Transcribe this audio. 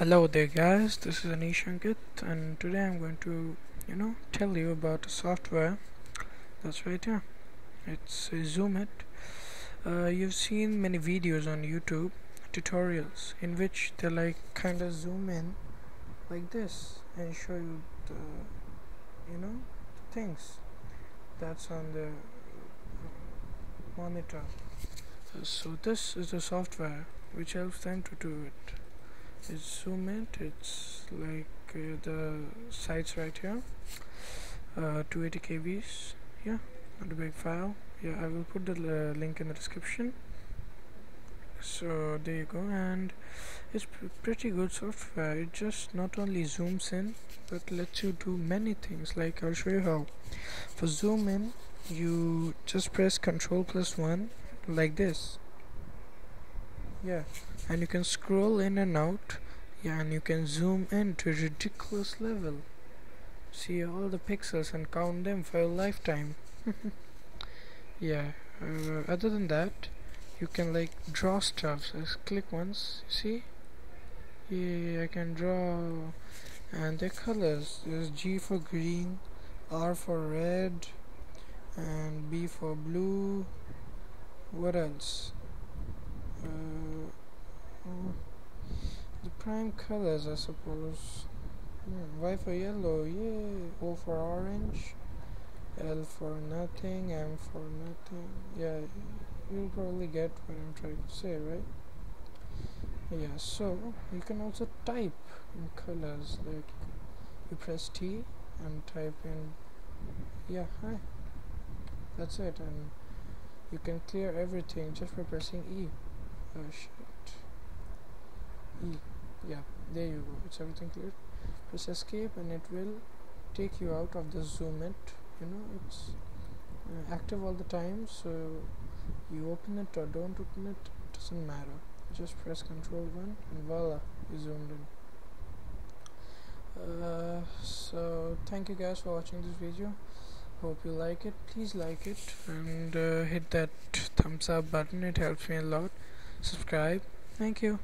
Hello there guys, this is Anishankit, and today I'm going to tell you about a software that's right here. It's Zoomit. You've seen many videos on YouTube, tutorials in which they kind of zoom in like this and show you the things that's on the monitor. So this is the software which helps them to do it. It's Zoomit. It's the sites right here, 280 kbs, yeah, not a big file. Yeah, I will put the link in the description. So there you go, and it's pretty good software. It just not only zooms in but lets you do many things. Like, I'll show you how. For zoom in, you just press Ctrl+1 like this, yeah, and you can scroll in and out. Yeah, and you can zoom in to a ridiculous level, see all the pixels and count them for your lifetime. Yeah, other than that, you can draw stuff. So just click once, see, yeah, I can draw, and the colors, there's G for green, R for red, and B for blue. What else? The prime colors, I suppose. Y for yellow, yeah. O for orange, L for nothing, M for nothing. Yeah, you'll probably get what I'm trying to say, right? Yeah, so you can also type in colors. Like, you press T and type in, yeah, hi. That's it, and you can clear everything just by pressing E. Oh shit. E. Yeah, there you go. It's everything cleared. Press escape and it will take you out of the Zoomit. It's active all the time, so you open it or don't open it, it doesn't matter. Just press Ctrl+1 and voila, you zoomed in. So thank you guys for watching this video. Hope you like it. Please like it and hit that thumbs up button. It helps me a lot. Subscribe. Thank you.